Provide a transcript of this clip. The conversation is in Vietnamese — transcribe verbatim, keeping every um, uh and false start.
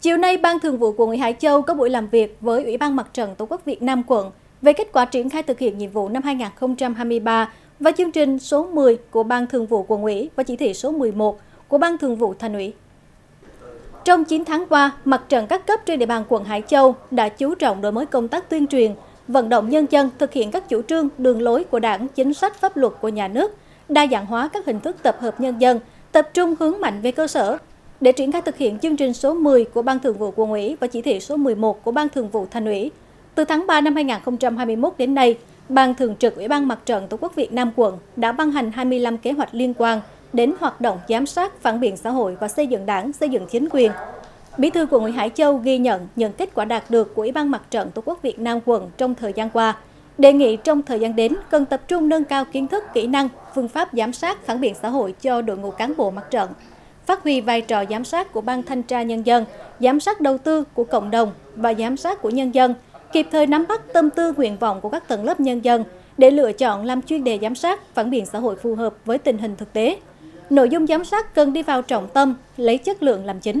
Chiều nay, Ban Thường vụ Quận ủy Hải Châu có buổi làm việc với Ủy ban Mặt trận Tổ quốc Việt Nam quận về kết quả triển khai thực hiện nhiệm vụ năm hai nghìn không trăm hai mươi ba và chương trình số mười của Ban Thường vụ Quận ủy và chỉ thị số mười một của Ban Thường vụ Thành ủy. Trong chín tháng qua, mặt trận các cấp trên địa bàn quận Hải Châu đã chú trọng đổi mới công tác tuyên truyền, vận động nhân dân thực hiện các chủ trương, đường lối của Đảng, chính sách pháp luật của nhà nước, đa dạng hóa các hình thức tập hợp nhân dân, tập trung hướng mạnh về cơ sở để triển khai thực hiện chương trình số mười của Ban Thường vụ Quận ủy và chỉ thị số mười một của Ban Thường vụ Thành ủy. Từ tháng ba năm hai nghìn không trăm hai mươi mốt đến nay, Ban Thường trực Ủy ban Mặt trận Tổ quốc Việt Nam quận đã ban hành hai mươi lăm kế hoạch liên quan đến hoạt động giám sát, phản biện xã hội và xây dựng Đảng, xây dựng chính quyền. Bí thư Quận ủy Hải Châu ghi nhận những kết quả đạt được của Ủy ban Mặt trận Tổ quốc Việt Nam quận trong thời gian qua, đề nghị trong thời gian đến cần tập trung nâng cao kiến thức, kỹ năng, phương pháp giám sát, phản biện xã hội cho đội ngũ cán bộ mặt trận, phát huy vai trò giám sát của Ban Thanh tra Nhân dân, giám sát đầu tư của cộng đồng và giám sát của nhân dân, kịp thời nắm bắt tâm tư nguyện vọng của các tầng lớp nhân dân để lựa chọn làm chuyên đề giám sát, phản biện xã hội phù hợp với tình hình thực tế. Nội dung giám sát cần đi vào trọng tâm, lấy chất lượng làm chính.